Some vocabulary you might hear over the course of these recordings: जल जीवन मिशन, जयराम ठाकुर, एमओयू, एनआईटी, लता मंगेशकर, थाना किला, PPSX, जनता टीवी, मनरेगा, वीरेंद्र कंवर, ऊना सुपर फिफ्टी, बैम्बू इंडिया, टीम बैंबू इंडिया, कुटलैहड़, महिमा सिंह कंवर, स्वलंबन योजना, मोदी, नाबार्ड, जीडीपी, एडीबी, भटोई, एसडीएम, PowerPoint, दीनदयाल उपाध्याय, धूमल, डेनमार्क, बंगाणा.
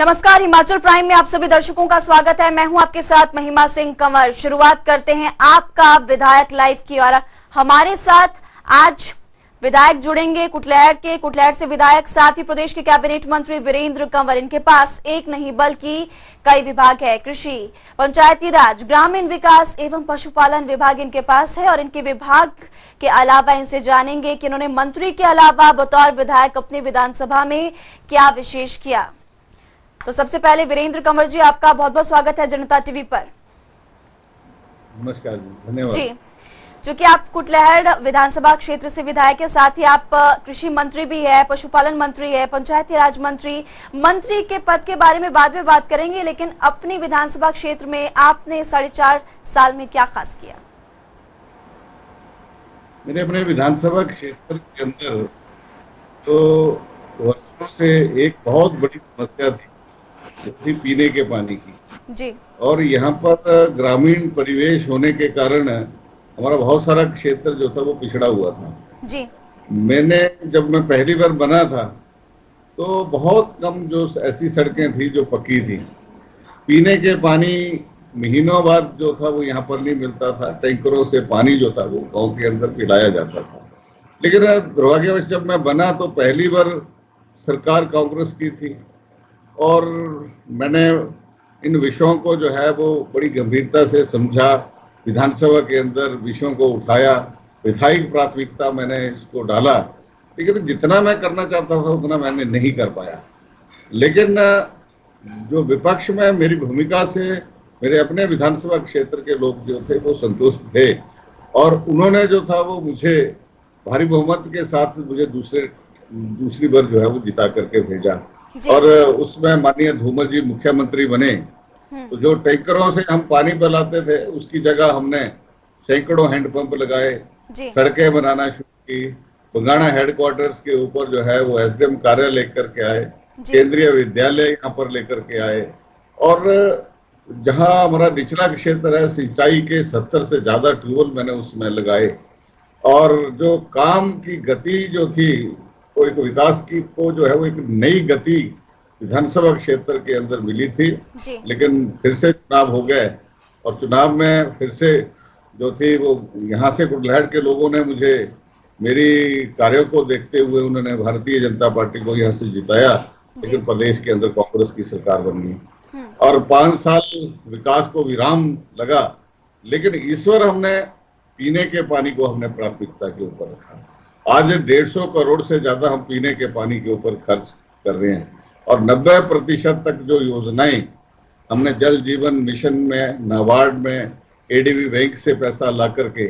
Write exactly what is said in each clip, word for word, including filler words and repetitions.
नमस्कार, हिमाचल प्राइम में आप सभी दर्शकों का स्वागत है। मैं हूं आपके साथ महिमा सिंह कंवर। शुरुआत करते हैं आपका विधायक लाइव की और हमारे साथ आज विधायक जुड़ेंगे कुटलैहड़ के, कुटलैहड़ से विधायक, साथ ही प्रदेश के कैबिनेट मंत्री वीरेंद्र कंवर। इनके पास एक नहीं बल्कि कई विभाग है। कृषि, पंचायती राज, ग्रामीण विकास एवं पशुपालन विभाग इनके पास है। और इनके विभाग के अलावा इनसे जानेंगे कि इन्होंने मंत्री के अलावा बतौर विधायक अपने विधानसभा में क्या विशेष किया। तो सबसे पहले वीरेंद्र कंवर जी, आपका बहुत बहुत स्वागत है जनता टीवी पर। नमस्कार जी, धन्यवाद जी। चूंकि आप कुटलैहड़ विधानसभा क्षेत्र से विधायक है, साथ ही आप कृषि मंत्री भी है, पशुपालन मंत्री है, पंचायती राज मंत्री, मंत्री के पद के बारे में बाद में बात करेंगे, लेकिन अपनी विधानसभा क्षेत्र में आपने साढ़े चार साल में क्या खास किया? मैंने अपने विधानसभा क्षेत्र के अंदर तो वर्षों से एक बहुत बड़ी समस्या थी, पीने के पानी की जी। और यहाँ पर ग्रामीण परिवेश होने के कारण हमारा बहुत सारा क्षेत्र जो था वो पिछड़ा हुआ था जी। मैंने जब मैं पहली बार बना था तो बहुत कम जो ऐसी सड़कें थी जो पक्की थी, पीने के पानी महीनों बाद जो था वो यहाँ पर नहीं मिलता था। टैंकरों से पानी जो था वो गाँव के अंदर पिलाया जाता था। लेकिन दुर्भाग्यवश जब मैं बना तो पहली बार सरकार कांग्रेस की थी और मैंने इन विषयों को जो है वो बड़ी गंभीरता से समझा। विधानसभा के अंदर विषयों को उठाया, विधायक प्राथमिकता मैंने इसको डाला, लेकिन जितना मैं करना चाहता था उतना मैंने नहीं कर पाया। लेकिन जो विपक्ष में मेरी भूमिका से मेरे अपने विधानसभा क्षेत्र के लोग जो थे वो संतुष्ट थे और उन्होंने जो था वो मुझे भारी बहुमत के साथ मुझे दूसरे दूसरी बार जो है वो जिता करके भेजा। और उसमें माननीय धूमल जी मुख्यमंत्री बने तो जो टैंकरों से हम पानी पिलाते थे उसकी जगह हमने सैकड़ों हैंडपंप लगाए, सड़कें बनाना शुरू की, पुगाणा हेडक्वार्टर्स के ऊपर जो है वो एसडीएम कार्यालय लेकर के आए, केंद्रीय विद्यालय यहाँ पर लेकर के आए। और जहाँ हमारा निचला क्षेत्र है, सिंचाई के सत्तर से ज्यादा ट्यूबवेल मैंने उसमें लगाए। और जो काम की गति जो थी वो एक विकास की को जो है वो एक नई गति विधानसभा क्षेत्र के अंदर मिली थी। लेकिन फिर से चुनाव हो गए और चुनाव में फिर से जो थी वो यहाँ से कुटलैहड़ के लोगों ने मुझे मेरी कार्यों को देखते हुए उन्होंने भारतीय जनता पार्टी को यहाँ से जिताया। लेकिन प्रदेश के अंदर कांग्रेस की सरकार बन गई और पाँच साल विकास को विराम लगा। लेकिन ईश्वर हमने पीने के पानी को हमने प्राथमिकता के ऊपर रखा। आज डेढ़ सौ करोड़ से ज्यादा हम पीने के पानी के ऊपर खर्च कर रहे हैं और नब्बे प्रतिशत तक जो योजनाएं हमने जल जीवन मिशन में, नाबार्ड में, एडीबी बैंक से पैसा ला करके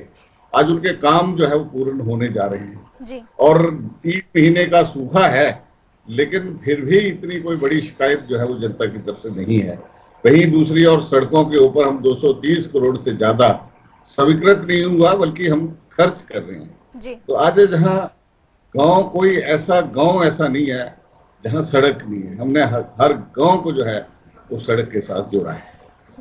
आज उनके काम जो है वो पूर्ण होने जा रहे हैं जी। और तीन महीने का सूखा है लेकिन फिर भी इतनी कोई बड़ी शिकायत जो है वो जनता की तरफ से नहीं है। वहीं दूसरी ओर सड़कों के ऊपर हम दो सौ तीस करोड़ से ज्यादा स्वीकृत नहीं हुआ बल्कि हम खर्च कर रहे हैं जी। तो आज जहाँ गांव, कोई ऐसा गांव ऐसा नहीं है जहाँ सड़क नहीं है। हमने हर, हर गांव को जो है वो सड़क के साथ जोड़ा है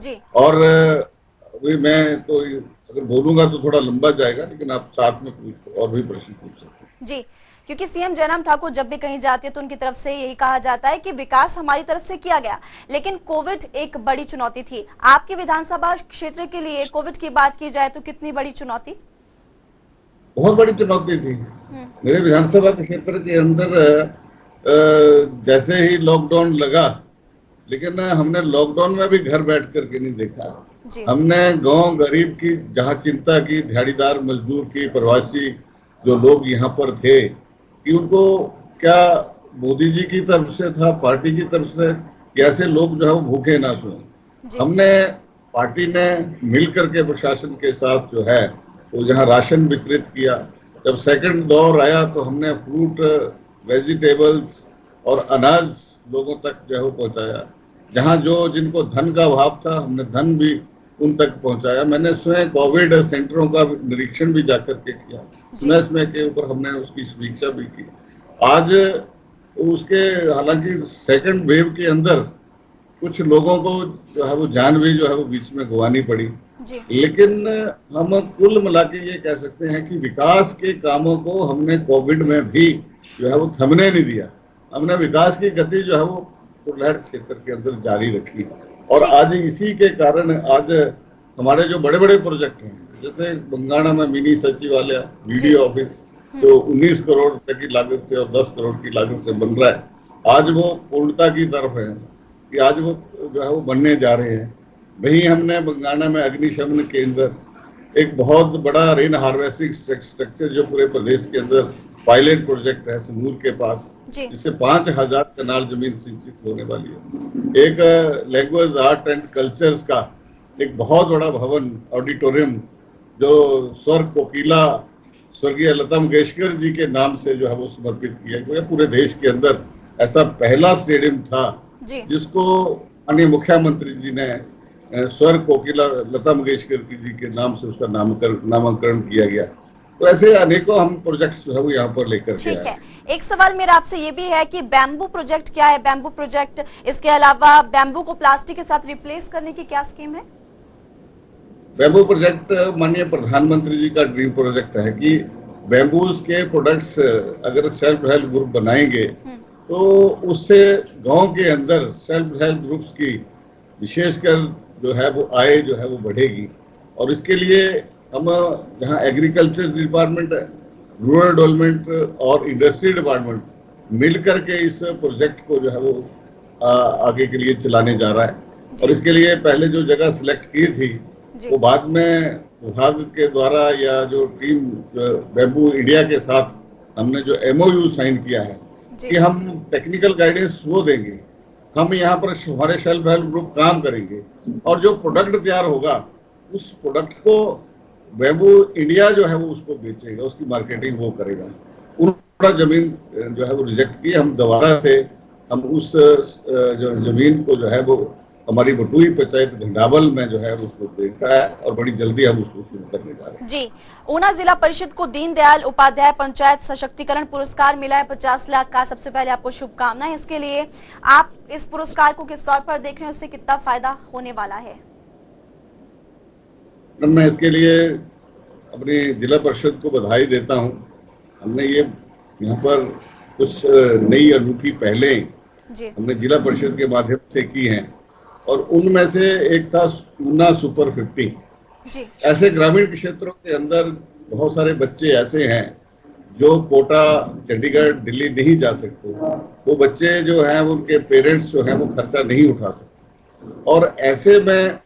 जी। और अभी मैं तो अगर बोलूंगा तो थोड़ा लंबा जाएगा, लेकिन आप साथ में कुछ और भी प्रश्न पूछ सकते हैं जी। क्योंकि सीएम जयराम ठाकुर जब भी कहीं जाते हैं तो उनकी तरफ से यही कहा जाता है कि विकास हमारी तरफ से किया गया, लेकिन कोविड एक बड़ी चुनौती थी। आपके विधानसभा क्षेत्र के लिए कोविड की बात की जाए तो कितनी बड़ी चुनौती? बहुत बड़ी चुनौती थी। मेरे विधानसभा क्षेत्र के अंदर जैसे ही लॉकडाउन लगा, लेकिन हमने लॉकडाउन में भी घर बैठ करके नहीं देखा। हमने गाँव गरीब की जहाँ चिंता की, दिहाड़ीदार मजदूर की, प्रवासी जो लोग यहाँ पर थे कि उनको क्या मोदी जी की तरफ से था, पार्टी की तरफ से, कि ऐसे लोग जो है वो भूखे ना सोएं। हमने पार्टी ने मिल करके प्रशासन के साथ जो है वो जहाँ राशन वितरित किया। जब सेकंड दौर आया तो हमने फ्रूट, वेजिटेबल्स और अनाज लोगों तक जो है वो पहुँचाया। जहाँ जो जिनको धन का अभाव था हमने धन भी उन तक पहुंचाया। मैंने स्वयं कोविड सेंटरों का निरीक्षण भी जाकर के किया, समय समय के ऊपर हमने उसकी समीक्षा भी की। आज उसके हालांकि सेकंड वेव के अंदर कुछ लोगों को जो है वो जान भी जो है वो बीच में गंवानी पड़ी, लेकिन हम कुल मिला के ये कह सकते हैं कि विकास के कामों को हमने कोविड में भी जो है वो थमने नहीं दिया। हमने विकास की गति जो है वो कुटलैहड़ क्षेत्र के अंदर जारी रखी। और आज इसी के कारण आज हमारे जो बड़े बड़े प्रोजेक्ट हैं, जैसे बंगाणा में मिनी सचिवालय, वीडियो ऑफिस जो उन्नीस करोड़ रुपए की लागत से और दस करोड़ की लागत से बन रहा है, आज वो पूर्णता की तरफ है कि आज वो जो है वो बनने जा रहे हैं। वहीं हमने बंगाणा में अग्निशमन केंद्र, एक बहुत बड़ा रेन हार्वेस्टिंग स्ट्रक्चर जो पूरे प्रदेश के अंदर पायलट प्रोजेक्ट है समूर के पास, जिससे पांच हजार कनाल जमीन सिंचित होने वाली है। एक लैंग्वेज आर्ट एंड कल्चर्स का एक बहुत बड़ा भवन ऑडिटोरियम जो स्वर्ग कोकिला स्वर्गीय लता मंगेशकर जी के नाम से जो है वो समर्पित किया गया। पूरे देश के अंदर ऐसा पहला स्टेडियम था जिसको माननीय मुख्यमंत्री जी ने स्वर्ग कोकिला लता मंगेशकर जी के नाम से उसका नामकरण किया गया। तो ऐसे अनेकों हम प्रोजेक्ट्स जो है वो यहाँ पर लेकर के आए। एक सवाल मेरा आपसे ये भी है कि बैम्बू प्रोजेक्ट क्या है? बैम्बू प्रोजेक्ट, इसके अलावा बैम्बू को प्लास्टिक के साथ रिप्लेस करने की क्या स्कीम है? बैम्बू प्रोजेक्ट माननीय प्रधानमंत्री जी का ड्रीम प्रोजेक्ट है कि बैम्बूज के प्रोडक्ट्स अगर सेल्फ हेल्प ग्रुप बनाएंगे तो उससे गाँव के अंदर सेल्फ हेल्प ग्रुप्स की विशेषकर जो है वो आय जो है वो बढ़ेगी। और इसके लिए हम जहाँ एग्रीकल्चर डिपार्टमेंट, रूरल डेवलपमेंट और इंडस्ट्री डिपार्टमेंट मिलकर के इस प्रोजेक्ट को जो है वो आ, आगे के लिए चलाने जा रहा है। और इसके लिए पहले जो जगह सिलेक्ट की थी वो बाद में विभाग के द्वारा या जो टीम बैंबू इंडिया के साथ हमने जो एमओयू साइन किया है कि हम टेक्निकल गाइडेंस वो देंगे, हम यहाँ पर हमारे सेल्फ हेल्प ग्रुप काम करेंगे और जो प्रोडक्ट तैयार होगा उस प्रोडक्ट को बैम्बू इंडिया जो है वो उसको बेचेगा, उसकी मार्केटिंग वो करेगा। उन जमीन जो है वो रिजेक्ट की, हम दोबारा से हम उस जो जमीन को जो है वो हमारी भटोई पंचायत भंडावल में जो है उसको देखा है और बड़ी जल्दी हम उसको शुरू करने जा रहे हैं। जी, ऊना जिला परिषद को दीनदयाल उपाध्याय पंचायत सशक्तिकरण पुरस्कार मिला है पचास लाख का। सबसे पहले आपको शुभकामनाएं इसके लिए। आप इस पुरस्कार को किस तौर पर देख रहे हैं, उससे कितना फायदा होने वाला है? मैं इसके लिए अपने जिला परिषद को बधाई देता हूँ। हमने ये यहाँ पर कुछ नई अनूठी पहले हमने जिला परिषद के माध्यम से की है और उनमें से एक था ऊना सुपर फिफ्टी। जी। ऐसे ग्रामीण क्षेत्रों के अंदर बहुत सारे बच्चे ऐसे हैं जो कोटा, चंडीगढ़, दिल्ली नहीं जा सकते। वो बच्चे जो हैं उनके पेरेंट्स जो हैं वो खर्चा नहीं उठा सकते और ऐसे में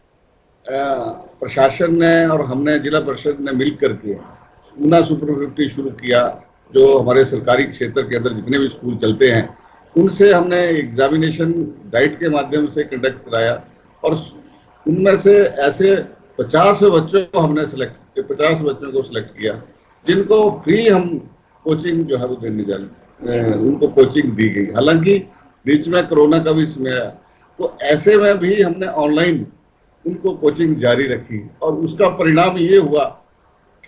प्रशासन ने और हमने जिला परिषद ने मिलकर के ऊना सुपर फिफ्टी शुरू किया। जो हमारे सरकारी क्षेत्र के अंदर जितने भी स्कूल चलते हैं उनसे हमने एग्जामिनेशन डाइट के माध्यम से कंडक्ट कराया और उनमें से ऐसे पचास बच्चों को हमने सेलेक्ट पचास बच्चों को सिलेक्ट किया जिनको फ्री हम कोचिंग जो है वो देने जा रहे, उनको कोचिंग दी गई। हालांकि बीच में कोरोना का भी समय आया तो ऐसे में भी हमने ऑनलाइन उनको कोचिंग जारी रखी और उसका परिणाम ये हुआ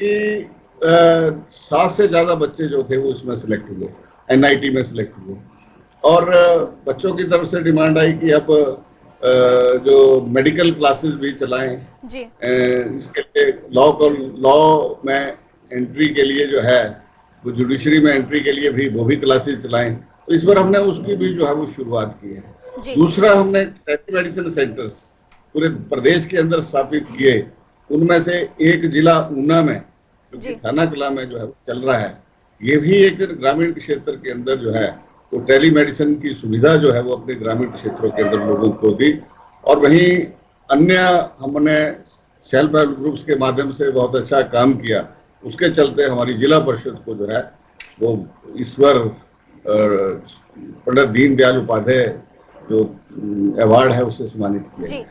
कि सात से ज़्यादा बच्चे जो थे वो इसमें सेलेक्ट हुए, एनआईटी में सेलेक्ट हुए। और बच्चों की तरफ से डिमांड आई कि अब जो मेडिकल क्लासेस भी चलाएं जी। इसके लिए लॉ लॉ में एंट्री के लिए जो है वो जुडिशरी में एंट्री के लिए भी वो भी क्लासेस चलाएं। तो इस बार हमने उसकी भी जो है वो शुरुआत की है। दूसरा, हमने टेली मेडिसिन सेंटर्स पूरे प्रदेश के अंदर स्थापित किए। उनमें से एक जिला ऊना में जो थाना किला में जो है चल रहा है, ये भी एक ग्रामीण क्षेत्र के अंदर जो है तो टेली मेडिसिन की सुविधा जो है वो अपने ग्रामीण क्षेत्रों के अंदर लोगों को दी। और वहीं अन्य हमने सेल्फ हेल्प ग्रुप्स के माध्यम से बहुत अच्छा काम किया। उसके चलते हमारी जिला परिषद को जो है वो ईश्वर पंडित दीनदयाल उपाध्याय जो अवार्ड है उससे सम्मानित किया। जी,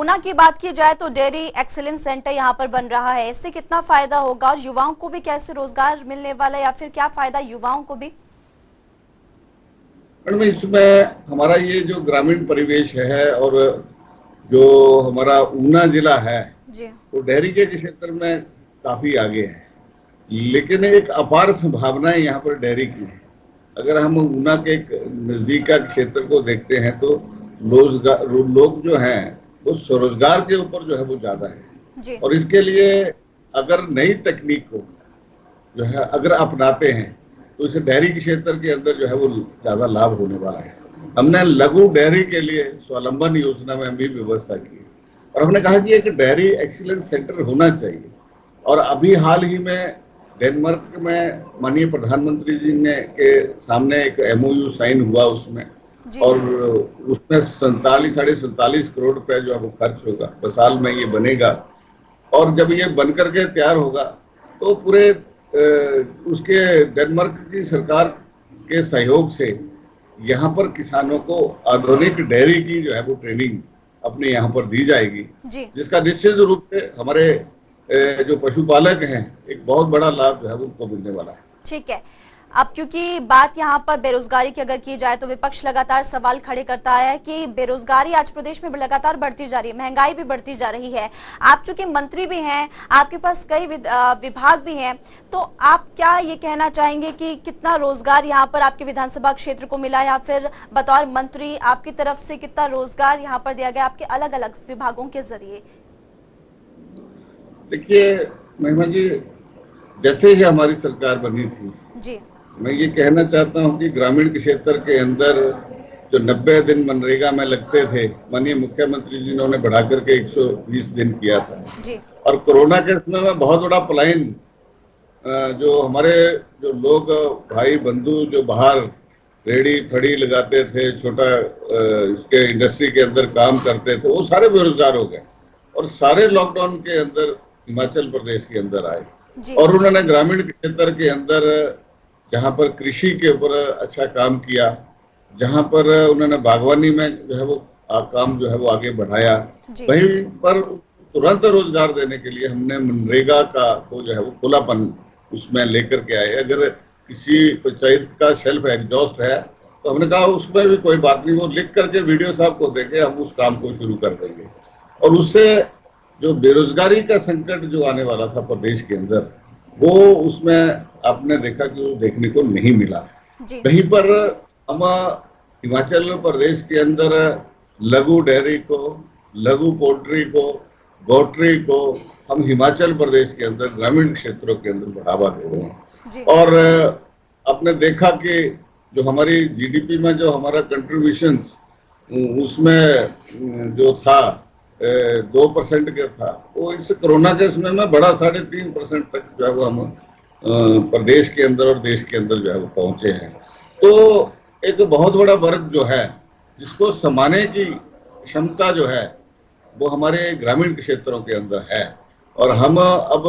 ऊना की बात की जाए तो डेयरी एक्सेलेंस सेंटर यहाँ पर बन रहा है, इससे कितना फायदा होगा और युवाओं को भी कैसे रोजगार मिलने वाला है या फिर क्या फायदा युवाओं को भी? मैडम, इसमें हमारा ये जो ग्रामीण परिवेश है और जो हमारा ऊना जिला है वो डेयरी के क्षेत्र में काफ़ी आगे है, लेकिन एक अपार संभावनाएं यहाँ पर डेयरी की है। अगर हम ऊना के नज़दीक का क्षेत्र को देखते हैं तो रोजगार लोग जो हैं वो स्वरोजगार के ऊपर जो है वो ज़्यादा है और इसके लिए अगर नई तकनीक को जो है अगर अपनाते हैं तो इसे डेयरी क्षेत्र के अंदर जो है वो ज्यादा लाभ होने वाला है। हमने लघु डेयरी के लिए स्वलंबन योजना में भी व्यवस्था की है और हमने कहा कि एक डेयरी एक्सीलेंस सेंटर होना चाहिए। और अभी हाल ही में डेनमार्क में माननीय प्रधानमंत्री जी ने के सामने एक एमओयू साइन हुआ उसमें, और उसमें सैतालीस साढ़े सैतालीस करोड़ रुपया जो आपको खर्च होगा, बसाल में ये बनेगा। और जब ये बन करके तैयार होगा तो पूरे उसके डेनमार्क की सरकार के सहयोग से यहाँ पर किसानों को आधुनिक डेयरी की जो है वो ट्रेनिंग अपने यहाँ पर दी जाएगी, जिसका निश्चित रूप से हमारे जो पशुपालक हैं एक बहुत बड़ा लाभ जो है उनको मिलने वाला है। ठीक है, अब क्योंकि बात यहाँ पर बेरोजगारी की अगर की जाए तो विपक्ष लगातार सवाल खड़े करता है कि बेरोजगारी आज प्रदेश में लगातार बढ़ती जा रही है, महंगाई भी बढ़ती जा रही है। आप चूंकि मंत्री भी हैं, आपके पास कई विभाग भी हैं, तो आप क्या ये कहना चाहेंगे कि कितना रोजगार यहाँ पर आपके विधानसभा क्षेत्र को मिला, या फिर बतौर मंत्री आपकी तरफ से कितना रोजगार यहाँ पर दिया गया आपके अलग अलग विभागों के जरिए? देखिए महिमा जी, जैसे ही हमारी सरकार बनी थी जी, मैं ये कहना चाहता हूँ कि ग्रामीण क्षेत्र के अंदर जो नब्बे दिन मनरेगा में लगते थे, माननीय मुख्यमंत्री जी ने उन्हें बढ़ा करके एक सौ बीस दिन किया था जी। और कोरोना के समय में बहुत बड़ा पलायन जो हमारे जो लोग भाई बंधु जो बाहर रेड़ी फड़ी लगाते थे, छोटा इसके इंडस्ट्री के अंदर काम करते थे, वो सारे बेरोजगार हो गए और सारे लॉकडाउन के अंदर हिमाचल प्रदेश के अंदर आए। और उन्होंने ग्रामीण क्षेत्र के अंदर जहाँ पर कृषि के ऊपर अच्छा काम किया, जहाँ पर उन्होंने बागवानी में जो है वो काम जो है वो आगे बढ़ाया, वहीं पर तुरंत रोजगार देने के लिए हमने मनरेगा का को जो है वो खुलापन उसमें लेकर के आए। अगर किसी पंचायत का शेल्फ एग्जॉस्ट है तो हमने कहा उसमें भी कोई बात नहीं, वो लिख करके वीडियो साहब को देके हम उस काम को शुरू कर देंगे। और उससे जो बेरोजगारी का संकट जो आने वाला था प्रदेश के अंदर, वो उसमें आपने देखा कि वो देखने को नहीं मिला। वहीं पर हम हिमाचल प्रदेश के अंदर लघु डेयरी को, लघु पोल्ट्री को, गोट्री को हम हिमाचल प्रदेश के अंदर ग्रामीण क्षेत्रों के अंदर बढ़ावा दे रहे हैं। और आपने देखा कि जो हमारी जीडीपी में जो हमारा कंट्रीब्यूशन उसमें जो था दो परसेंट का था, वो इस कोरोना के समय में बढ़ा साढ़े तीन परसेंट तक जो है वो हम प्रदेश के अंदर और देश के अंदर जो है वो पहुंचे हैं। तो एक बहुत बड़ा वर्ग जो है जिसको समाने की क्षमता जो है वो हमारे ग्रामीण क्षेत्रों के अंदर है। और हम अब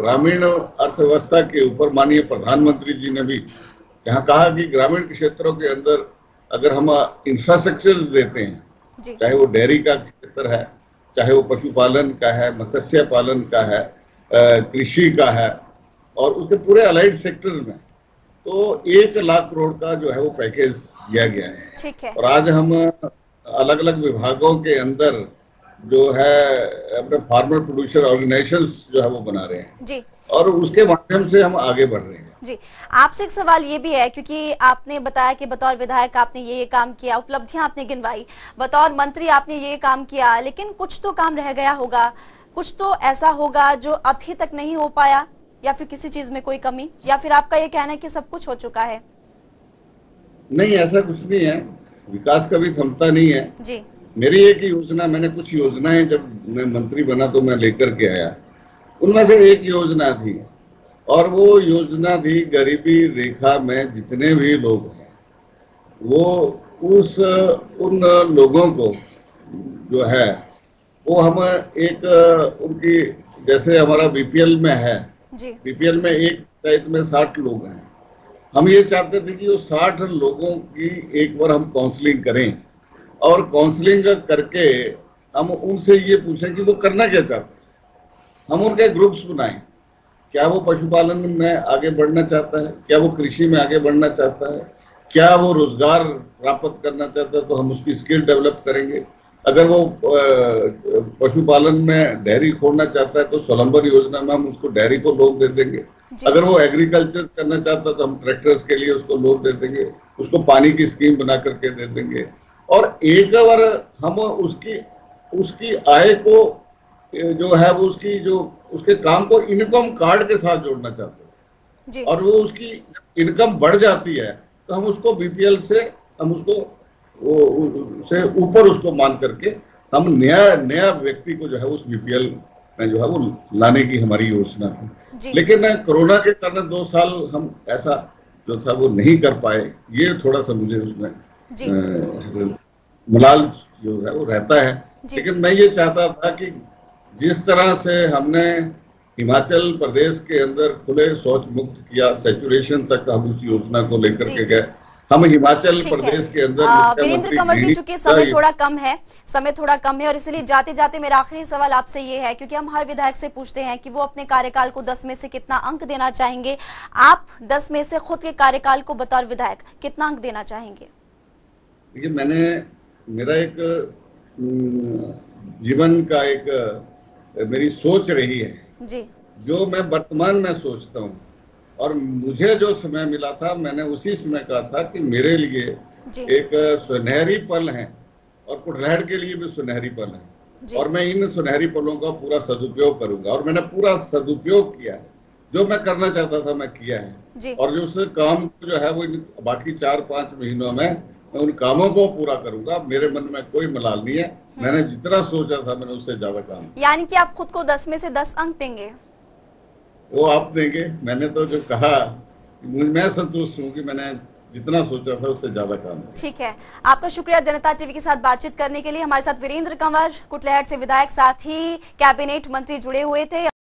ग्रामीण अर्थव्यवस्था के ऊपर माननीय प्रधानमंत्री जी ने भी यहाँ कहा कि ग्रामीण क्षेत्रों के अंदर अगर हम इंफ्रास्ट्रक्चर देते हैं, चाहे वो डेयरी का क्षेत्र है, चाहे वो पशुपालन का है, मत्स्य पालन का है, कृषि का है और उसके पूरे अलाइड सेक्टर में, तो एक लाख करोड़ का जो है वो पैकेज दिया गया है। ठीक है। और आज हम अलग अलग विभागों के अंदर जो है अपने फार्मर प्रोड्यूसर ऑर्गेनाइजेशंस जो है वो बना रहे हैं जी, और उसके माध्यम से हम आगे बढ़ रहे हैं जी। आपसे एक सवाल ये भी है, क्योंकि आपने बताया कि बतौर विधायक आपने ये ये काम किया, उपलब्धियां आपने गिनवाई, बतौर मंत्री आपने ये काम किया, लेकिन कुछ तो काम रह गया होगा, कुछ तो ऐसा होगा जो अभी तक नहीं हो पाया, या फिर किसी चीज में कोई कमी, या फिर आपका ये कहना है कि सब कुछ हो चुका है? नहीं, ऐसा कुछ नहीं है, विकास का भी थमता नहीं है जी। मेरी एक योजना, मैंने कुछ योजनाएं जब मैं मंत्री बना तो मैं लेकर के आया, उनमें से एक योजना थी और वो योजना थी गरीबी रेखा में जितने भी लोग हैं वो उस उन लोगों को जो है वो हम एक उनकी, जैसे हमारा बीपीएल में है, बीपीएल में एक पंचायत में साठ लोग हैं, हम ये चाहते थे कि वो साठ लोगों की एक बार हम काउंसलिंग करें और काउंसलिंग करके हम उनसे ये पूछें कि वो करना क्या चाहते हैं। हम उनके ग्रुप्स बनाएं, क्या वो पशुपालन में आगे बढ़ना चाहता है, क्या वो कृषि में आगे बढ़ना चाहता है, क्या वो रोजगार प्राप्त करना चाहता है, तो हम उसकी स्किल डेवलप करेंगे। अगर वो पशुपालन में डेयरी खोलना चाहता है तो स्वलंबन योजना में हम उसको डेयरी को लोन दे देंगे। अगर वो एग्रीकल्चर करना चाहता है तो हम ट्रैक्टर्स के लिए उसको लोन दे देंगे, उसको पानी की स्कीम बना करके दे देंगे। और एक बार हम उसकी उसकी आय को जो है वो उसकी जो उसके काम को इनकम कार्ड के साथ जोड़ना चाहते हैं, और वो उसकी इनकम बढ़ जाती है तो हम उसको बीपीएल से हम उसको से ऊपर उसको मान करके हम नया नया व्यक्ति को जो है उस बीपीएल में जो है वो लाने की हमारी योजना थी। लेकिन कोरोना के कारण दो साल हम ऐसा जो था वो नहीं कर पाए, ये थोड़ा सा मुझे उसमें मलाल जो है वो रहता है। लेकिन मैं ये चाहता था कि जिस तरह से हमने हिमाचल प्रदेश के अंदर खुले शौच मुक्त किया, सैचुरेशन तक हम उस योजना को लेकर के गए, हम हिमाचल प्रदेश के अंदर। वीरेंद्र कंवर जी, चूंकि समय थोड़ा कम है, समय थोड़ा कम है और इसलिए जाते जाते मेरा आखिरी सवाल आपसे ये है, क्योंकि हम हर विधायक से पूछते हैं कि वो अपने कार्यकाल को दस में से कितना अंक देना चाहेंगे, आप दस में से खुद के कार्यकाल को बतौर विधायक कितना अंक देना चाहेंगे? देखिए, मैंने मेरा एक जीवन का एक मेरी सोच रही है जी, जो मैं वर्तमान में सोचता हूँ और मुझे जो समय मिला था मैंने उसी समय कहा था कि मेरे लिए एक सुनहरी पल है और कुटलैहड़ के लिए भी सुनहरी पल है और मैं इन सुनहरी पलों का पूरा सदुपयोग करूंगा और मैंने पूरा सदुपयोग किया है। जो मैं करना चाहता था मैं किया है और जो उस काम को जो है वो बाकी चार पांच महीनों में मैं उन कामों को पूरा करूंगा। मेरे मन में कोई मलाल नहीं है, मैंने जितना सोचा था मैंने उससे ज्यादा काम। यानी कि आप खुद को दस में से दस अंक देंगे? वो आप देंगे, मैंने तो जो कहा मैं संतुष्ट हूँ कि मैंने जितना सोचा था उससे ज्यादा काम। ठीक है, आपका शुक्रिया जनता टीवी के साथ बातचीत करने के लिए। हमारे साथ वीरेंद्र कंवर, कुटलैहड़ से विधायक, साथ ही कैबिनेट मंत्री जुड़े हुए थे।